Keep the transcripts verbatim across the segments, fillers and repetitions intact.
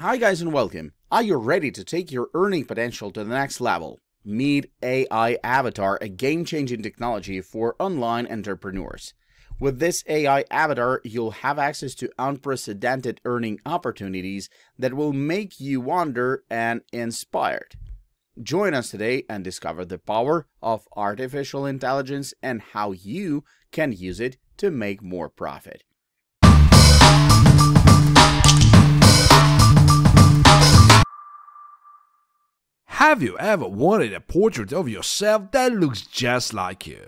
Hi guys and welcome. Are you ready to take your earning potential to the next level? Meet A I Avatar, a game-changing technology for online entrepreneurs. With this A I Avatar, you'll have access to unprecedented earning opportunities that will make you wonder and inspired. Join us today and discover the power of artificial intelligence and how you can use it to make more profit. Have you ever wanted a portrait of yourself that looks just like you?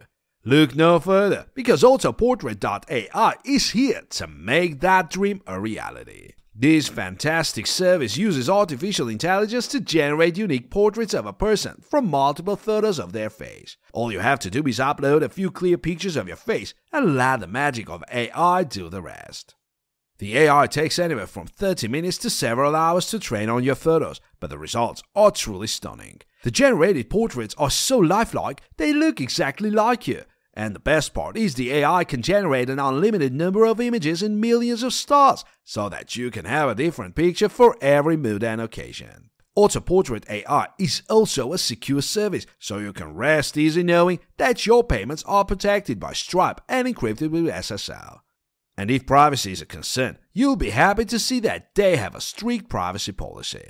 Look no further, because AutoPortrait dot A I is here to make that dream a reality. This fantastic service uses artificial intelligence to generate unique portraits of a person from multiple photos of their face. All you have to do is upload a few clear pictures of your face and let the magic of A I do the rest. The A I takes anywhere from thirty minutes to several hours to train on your photos, but the results are truly stunning. The generated portraits are so lifelike, they look exactly like you. And the best part is the A I can generate an unlimited number of images in millions of styles, so that you can have a different picture for every mood and occasion. AutoPortrait dot A I is also a secure service, so you can rest easy knowing that your payments are protected by Stripe and encrypted with S S L. And if privacy is a concern, you'll be happy to see that they have a strict privacy policy.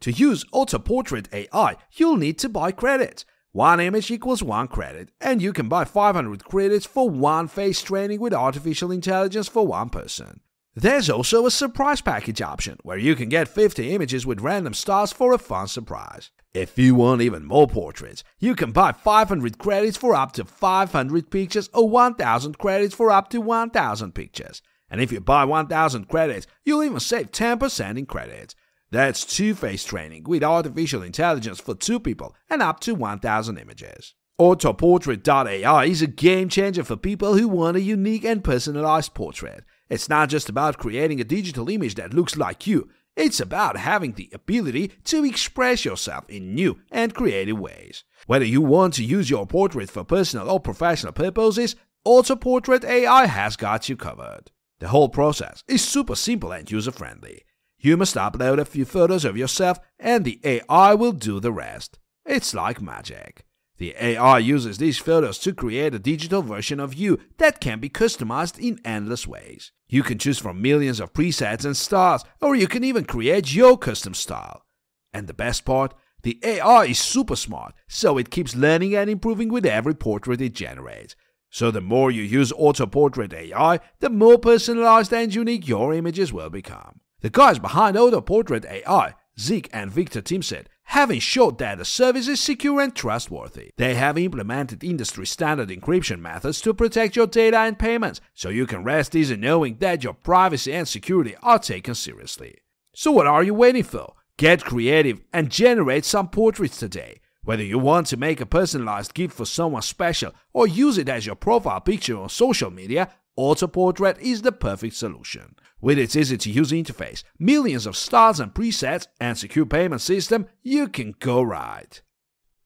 To use AutoPortrait dot A I, you'll need to buy credits. One image equals one credit, and you can buy five hundred credits for one face training with artificial intelligence for one person. There's also a surprise package option, where you can get fifty images with random stars for a fun surprise. If you want even more portraits, you can buy five hundred credits for up to five hundred pictures or one thousand credits for up to one thousand pictures. And if you buy one thousand credits, you'll even save ten percent in credits. That's two-face training with artificial intelligence for two people and up to one thousand images. AutoPortrait dot A I is a game-changer for people who want a unique and personalized portrait. It's not just about creating a digital image that looks like you. It's about having the ability to express yourself in new and creative ways. Whether you want to use your portrait for personal or professional purposes, AutoPortrait dot A I has got you covered. The whole process is super simple and user-friendly. You must upload a few photos of yourself and the A I will do the rest. It's like magic. The A I uses these photos to create a digital version of you that can be customized in endless ways. You can choose from millions of presets and styles, or you can even create your custom style. And the best part, the A I is super smart, so it keeps learning and improving with every portrait it generates. So the more you use AutoPortrait dot A I, the more personalized and unique your images will become. The guys behind AutoPortrait dot A I, Zeke and Victor Timset, have ensured that the service is secure and trustworthy. They have implemented industry-standard encryption methods to protect your data and payments, so you can rest easy knowing that your privacy and security are taken seriously. So what are you waiting for? Get creative and generate some portraits today. Whether you want to make a personalized gift for someone special or use it as your profile picture on social media, AutoPortrait is the perfect solution. With its easy-to-use interface, millions of styles and presets, and secure payment system, you can go right.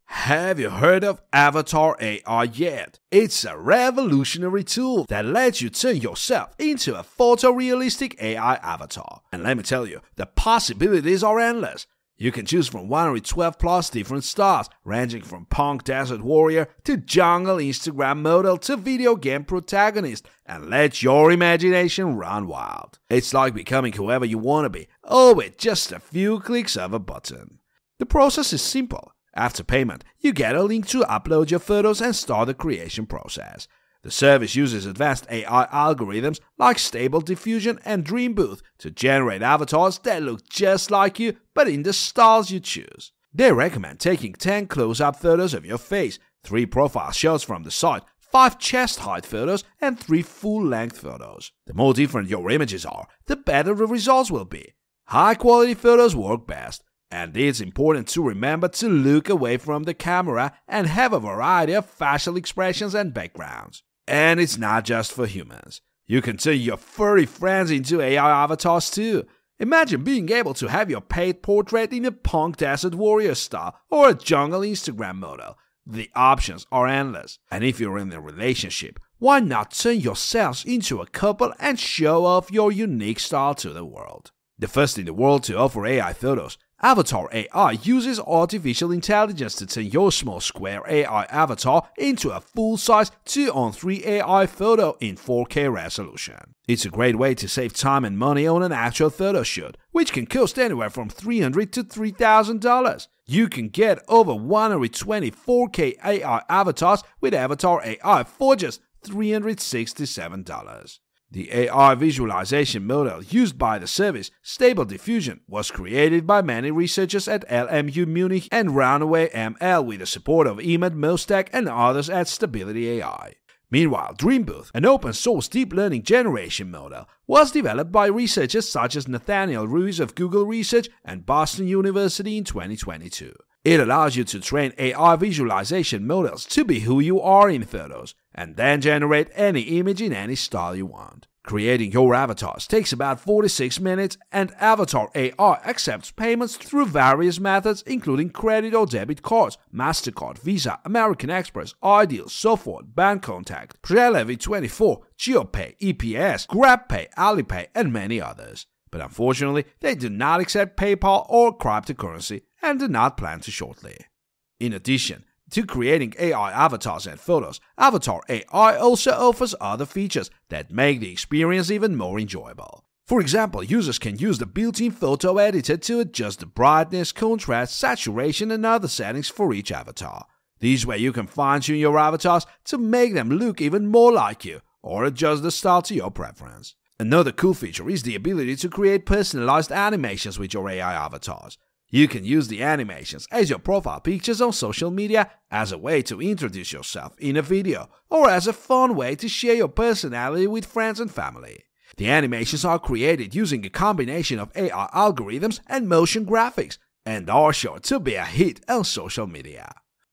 Have you heard of Avatar A I yet? It's a revolutionary tool that lets you turn yourself into a photorealistic A I avatar. And let me tell you, the possibilities are endless. You can choose from one hundred twelve plus different styles, ranging from punk desert warrior to jungle Instagram model to video game protagonist, and let your imagination run wild. It's like becoming whoever you want to be, all with just a few clicks of a button. The process is simple. After payment, you get a link to upload your photos and start the creation process. The service uses advanced A I algorithms like Stable Diffusion and Dreambooth to generate avatars that look just like you, but in the styles you choose. They recommend taking ten close-up photos of your face, three profile shots from the side, five chest-height photos, and three full-length photos. The more different your images are, the better the results will be. High-quality photos work best, and it's important to remember to look away from the camera and have a variety of facial expressions and backgrounds. And it's not just for humans. You can turn your furry friends into A I avatars too. Imagine being able to have your paid portrait in a punk desert warrior style or a jungle Instagram model. The options are endless. And if you're in a relationship, why not turn yourselves into a couple and show off your unique style to the world? The first in the world to offer A I photos, Avatar A I uses artificial intelligence to turn your small square A I avatar into a full-size two on three A I photo in four K resolution. It's a great way to save time and money on an actual photo shoot, which can cost anywhere from three hundred dollars to three thousand dollars. You can get over one hundred twenty four K A I avatars with Avatar A I for just three hundred sixty-seven dollars. The A I visualization model used by the service, Stable Diffusion, was created by many researchers at L M U Munich and Runway M L with the support of Imad Mostaque and others at Stability A I. Meanwhile, Dreambooth, an open-source deep learning generation model, was developed by researchers such as Nathaniel Ruiz of Google Research and Boston University in twenty twenty-two. It allows you to train A I visualization models to be who you are in photos, and then generate any image in any style you want. Creating your avatars takes about forty-six minutes, and Avatar A I accepts payments through various methods including credit or debit cards, MasterCard, Visa, American Express, Ideal, Sofort, BankContact, Prelevy twenty-four, GeoPay, E P S, GrabPay, Alipay, and many others. But unfortunately, they do not accept PayPal or cryptocurrency, and do not plan to shortly. In addition to creating A I avatars and photos, Avatar A I also offers other features that make the experience even more enjoyable. For example, users can use the built-in photo editor to adjust the brightness, contrast, saturation, and other settings for each avatar. This way you can fine-tune your avatars to make them look even more like you, or adjust the style to your preference. Another cool feature is the ability to create personalized animations with your A I avatars. You can use the animations as your profile pictures on social media, as a way to introduce yourself in a video, or as a fun way to share your personality with friends and family. The animations are created using a combination of A I algorithms and motion graphics, and are sure to be a hit on social media.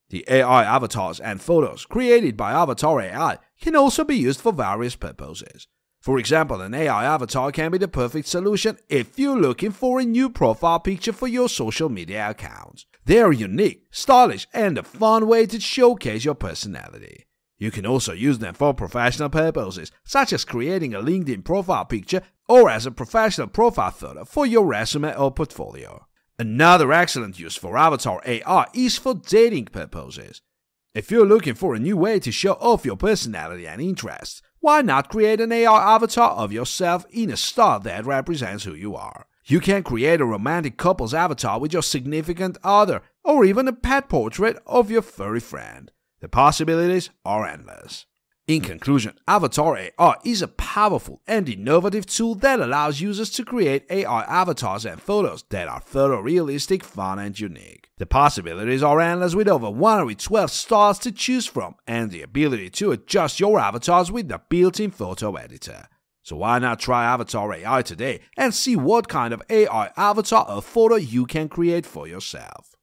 The A I avatars and photos created by Avatar A I can also be used for various purposes. For example, an A I avatar can be the perfect solution if you're looking for a new profile picture for your social media accounts. They are unique, stylish, and a fun way to showcase your personality. You can also use them for professional purposes, such as creating a LinkedIn profile picture or as a professional profile photo for your resume or portfolio. Another excellent use for Avatar A I is for dating purposes. If you're looking for a new way to show off your personality and interests, why not create an A I avatar of yourself in a style that represents who you are? You can create a romantic couple's avatar with your significant other, or even a pet portrait of your furry friend. The possibilities are endless. In conclusion, Avatar A I is a powerful and innovative tool that allows users to create A I avatars and photos that are photorealistic, fun, and unique. The possibilities are endless with over one hundred twelve styles to choose from and the ability to adjust your avatars with the built-in photo editor. So why not try Avatar A I today and see what kind of A I avatar or photo you can create for yourself.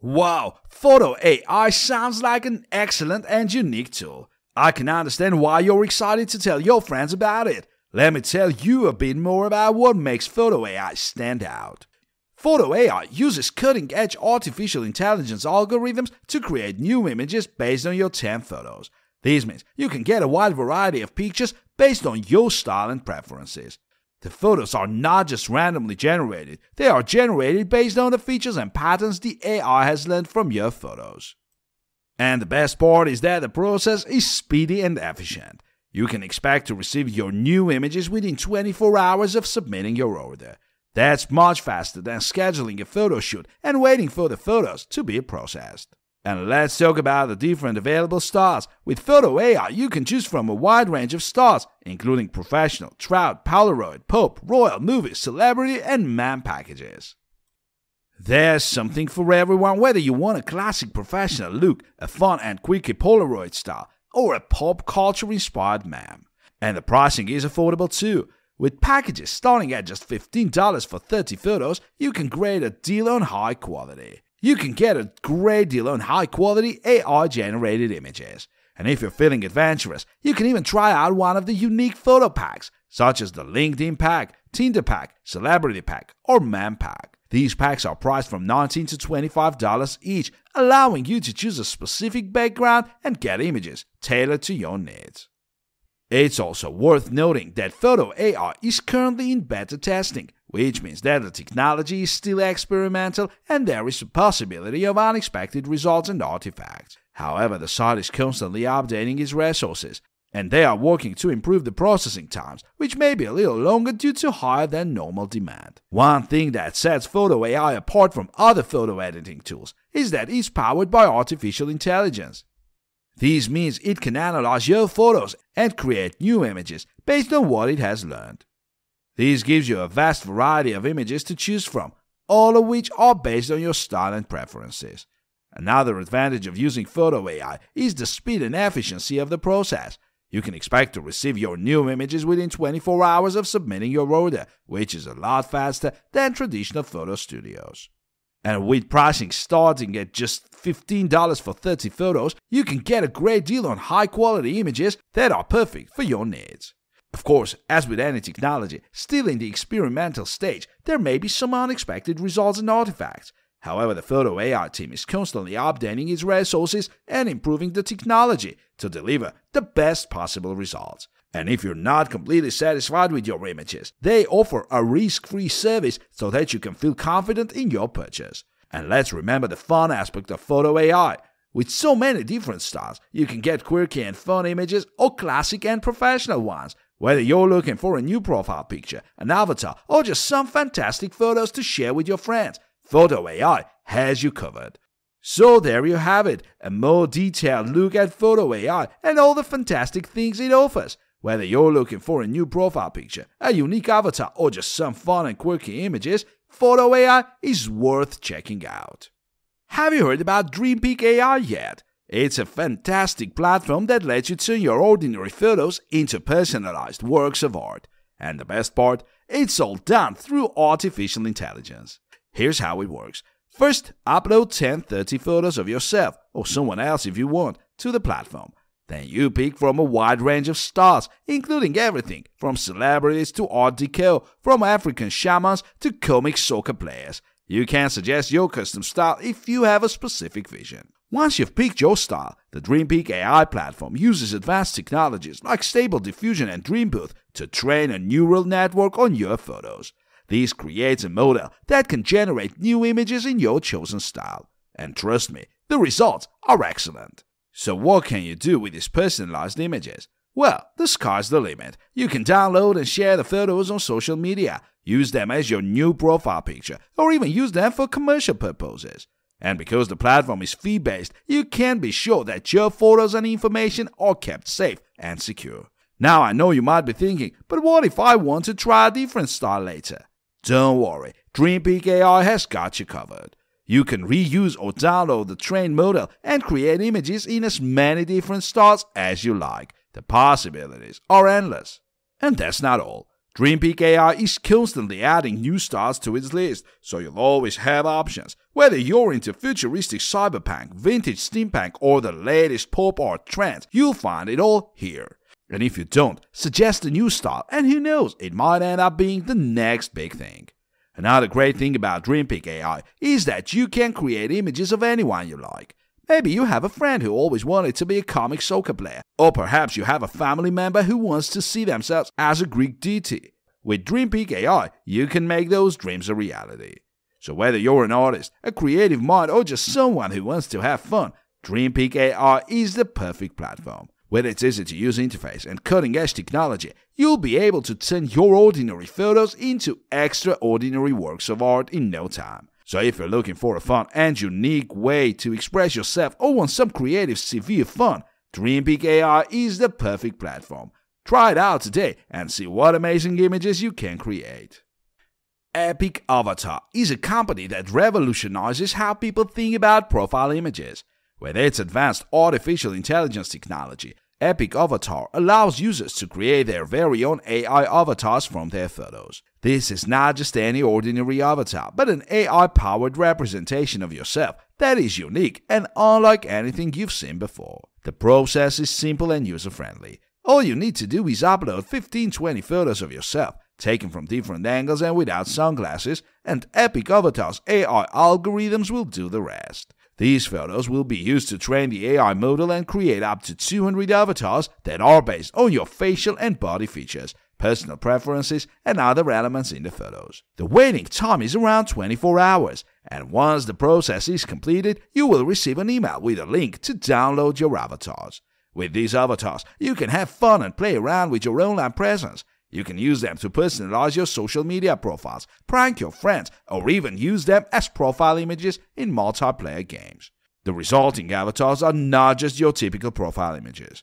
Wow, Photo A I sounds like an excellent and unique tool. I can understand why you're excited to tell your friends about it. Let me tell you a bit more about what makes Photo A I stand out. Photo A I uses cutting-edge artificial intelligence algorithms to create new images based on your ten photos. This means you can get a wide variety of pictures based on your style and preferences. The photos are not just randomly generated, they are generated based on the features and patterns the A I has learned from your photos. And the best part is that the process is speedy and efficient. You can expect to receive your new images within twenty-four hours of submitting your order. That's much faster than scheduling a photo shoot and waiting for the photos to be processed. And let's talk about the different available styles. With Photo A I, you can choose from a wide range of styles, including professional, trout, Polaroid, Pope, royal, movie, celebrity, and man packages. There's something for everyone, whether you want a classic professional look, a fun and quirky Polaroid style, or a pop culture-inspired meme. And the pricing is affordable too. With packages starting at just fifteen dollars for thirty photos, you can get a deal on high quality. You can get a great deal on high-quality A I-generated images. And if you're feeling adventurous, you can even try out one of the unique photo packs, such as the LinkedIn pack, Tinder pack, Celebrity pack, or Meme pack. These packs are priced from nineteen dollars to twenty-five dollars each, allowing you to choose a specific background and get images tailored to your needs. It's also worth noting that Photo A I is currently in beta testing, which means that the technology is still experimental and there is a possibility of unexpected results and artifacts. However, the site is constantly updating its resources, and they are working to improve the processing times, which may be a little longer due to higher than normal demand. One thing that sets Photo A I apart from other photo editing tools is that it's powered by artificial intelligence. This means it can analyze your photos and create new images based on what it has learned. This gives you a vast variety of images to choose from, all of which are based on your style and preferences. Another advantage of using Photo A I is the speed and efficiency of the process. You can expect to receive your new images within twenty-four hours of submitting your order, which is a lot faster than traditional photo studios. And with pricing starting at just fifteen dollars for thirty photos, you can get a great deal on high-quality images that are perfect for your needs. Of course, as with any technology, still in the experimental stage, there may be some unexpected results and artifacts. However, the Photo A I team is constantly updating its resources and improving the technology to deliver the best possible results. And if you're not completely satisfied with your images, they offer a risk-free service so that you can feel confident in your purchase. And let's remember the fun aspect of Photo A I. With so many different styles, you can get quirky and fun images or classic and professional ones. Whether you're looking for a new profile picture, an avatar, or just some fantastic photos to share with your friends, Photo A I has you covered. So there you have it, a more detailed look at Photo A I and all the fantastic things it offers. Whether you're looking for a new profile picture, a unique avatar, or just some fun and quirky images, Photo A I is worth checking out. Have you heard about DreamPeak A I yet? It's a fantastic platform that lets you turn your ordinary photos into personalized works of art. And the best part, it's all done through artificial intelligence. Here's how it works. First, upload ten to thirty photos of yourself, or someone else if you want, to the platform. Then you pick from a wide range of styles, including everything from celebrities to art deco, from African shamans to comic soccer players. You can suggest your custom style if you have a specific vision. Once you've picked your style, the DreamPeak A I platform uses advanced technologies like Stable Diffusion and Dreambooth to train a neural network on your photos. This creates a model that can generate new images in your chosen style. And trust me, the results are excellent. So what can you do with these personalized images? Well, the sky's the limit. You can download and share the photos on social media, use them as your new profile picture, or even use them for commercial purposes. And because the platform is fee-based, you can be sure that your photos and information are kept safe and secure. Now I know you might be thinking, but what if I want to try a different style later? Don't worry, DreamPeak A I has got you covered. You can reuse or download the trained model and create images in as many different styles as you like. The possibilities are endless. And that's not all. DreamPeak A I is constantly adding new styles to its list, so you'll always have options. Whether you're into futuristic cyberpunk, vintage steampunk, or the latest pop art trends, you'll find it all here. And if you don't, suggest a new style, and who knows, it might end up being the next big thing. Another great thing about DreamPeak A I is that you can create images of anyone you like. Maybe you have a friend who always wanted to be a comic soccer player, or perhaps you have a family member who wants to see themselves as a Greek deity. With DreamPeak A I, you can make those dreams a reality. So whether you're an artist, a creative mind, or just someone who wants to have fun, DreamPeak A I is the perfect platform. With its easy-to-use interface and cutting-edge technology, you'll be able to turn your ordinary photos into extraordinary works of art in no time. So if you're looking for a fun and unique way to express yourself or want some creative severe fun, DreamPeak A I is the perfect platform. Try it out today and see what amazing images you can create. Epic Avatar is a company that revolutionizes how people think about profile images. With its advanced artificial intelligence technology, Epic Avatar allows users to create their very own A I avatars from their photos. This is not just any ordinary avatar, but an A I-powered representation of yourself that is unique and unlike anything you've seen before. The process is simple and user-friendly. All you need to do is upload fifteen to twenty photos of yourself, taken from different angles and without sunglasses, and Epic Avatar's A I algorithms will do the rest. These photos will be used to train the A I model and create up to two hundred avatars that are based on your facial and body features, personal preferences, and other elements in the photos. The waiting time is around twenty-four hours, and once the process is completed, you will receive an email with a link to download your avatars. With these avatars, you can have fun and play around with your online presence. You can use them to personalize your social media profiles, prank your friends, or even use them as profile images in multiplayer games. The resulting avatars are not just your typical profile images.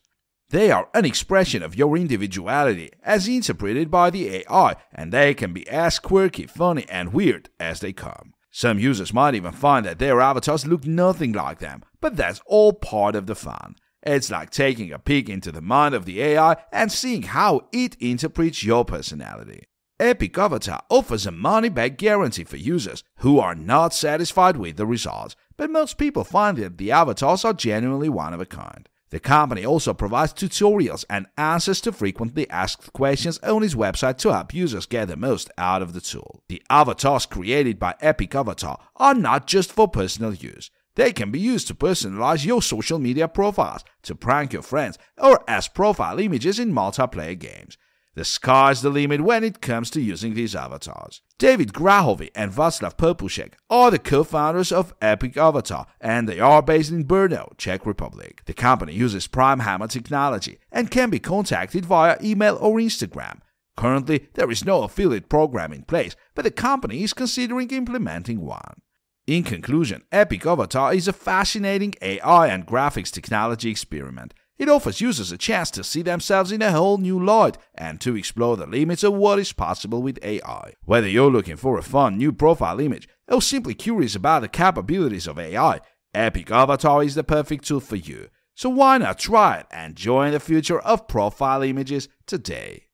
They are an expression of your individuality as interpreted by the A I, and they can be as quirky, funny, and weird as they come. Some users might even find that their avatars look nothing like them, but that's all part of the fun. It's like taking a peek into the mind of the A I and seeing how it interprets your personality. Epic Avatar offers a money-back guarantee for users who are not satisfied with the results, but most people find that the avatars are genuinely one of a kind. The company also provides tutorials and answers to frequently asked questions on its website to help users get the most out of the tool. The avatars created by Epic Avatar are not just for personal use. They can be used to personalize your social media profiles, to prank your friends, or as profile images in multiplayer games. The sky's the limit when it comes to using these avatars. David Grahovi and Václav Popušek are the co-founders of Epic Avatar, and they are based in Brno, Czech Republic. The company uses Prime Hammer technology and can be contacted via email or Instagram. Currently, there is no affiliate program in place, but the company is considering implementing one. In conclusion, Epic Avatar is a fascinating A I and graphics technology experiment. It offers users a chance to see themselves in a whole new light and to explore the limits of what is possible with A I. Whether you're looking for a fun new profile image or simply curious about the capabilities of A I, Epic Avatar is the perfect tool for you. So why not try it and join the future of profile images today?